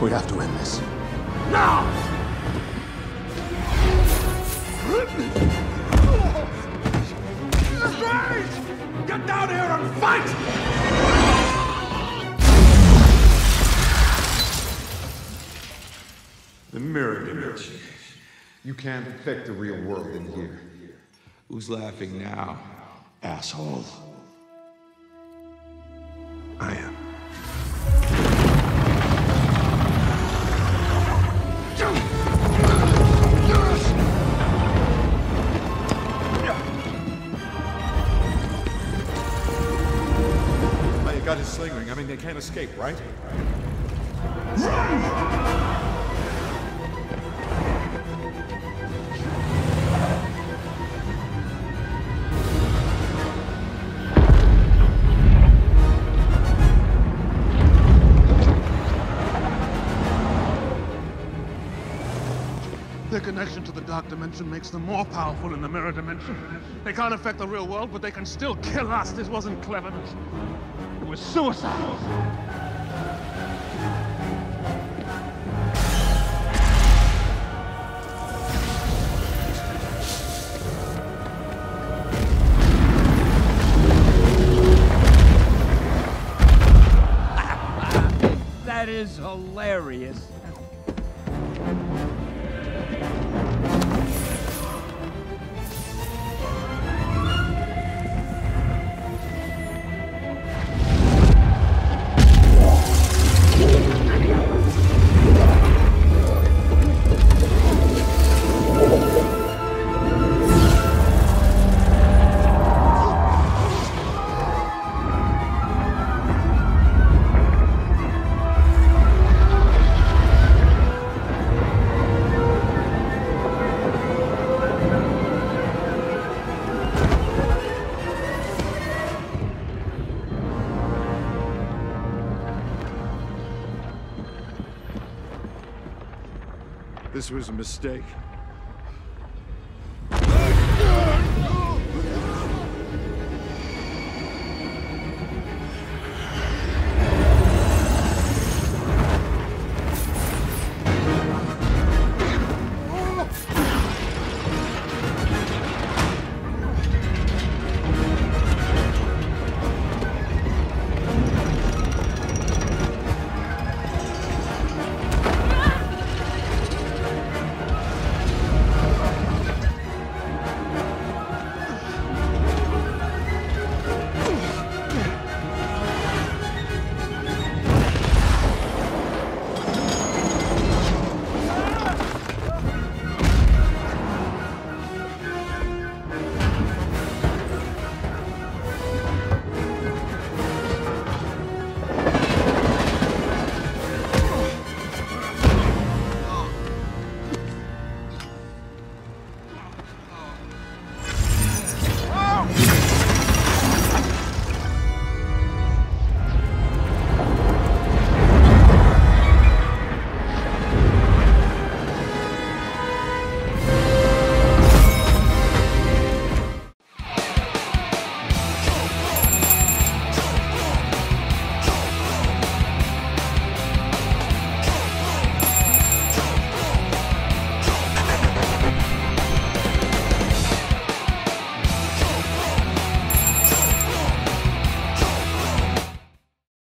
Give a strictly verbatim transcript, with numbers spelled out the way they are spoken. We have to end this. Now! Strange! Get down here and fight! The mirror dimension. You can't affect the real world in here. Who's laughing now, asshole? I am. Oh, you got his sling ring. I mean, they can't escape, right? Run! Their connection to the dark dimension makes them more powerful in the mirror dimension. They can't affect the real world, but they can still kill us. This wasn't cleverness. It was suicide. That is hilarious. This was a mistake.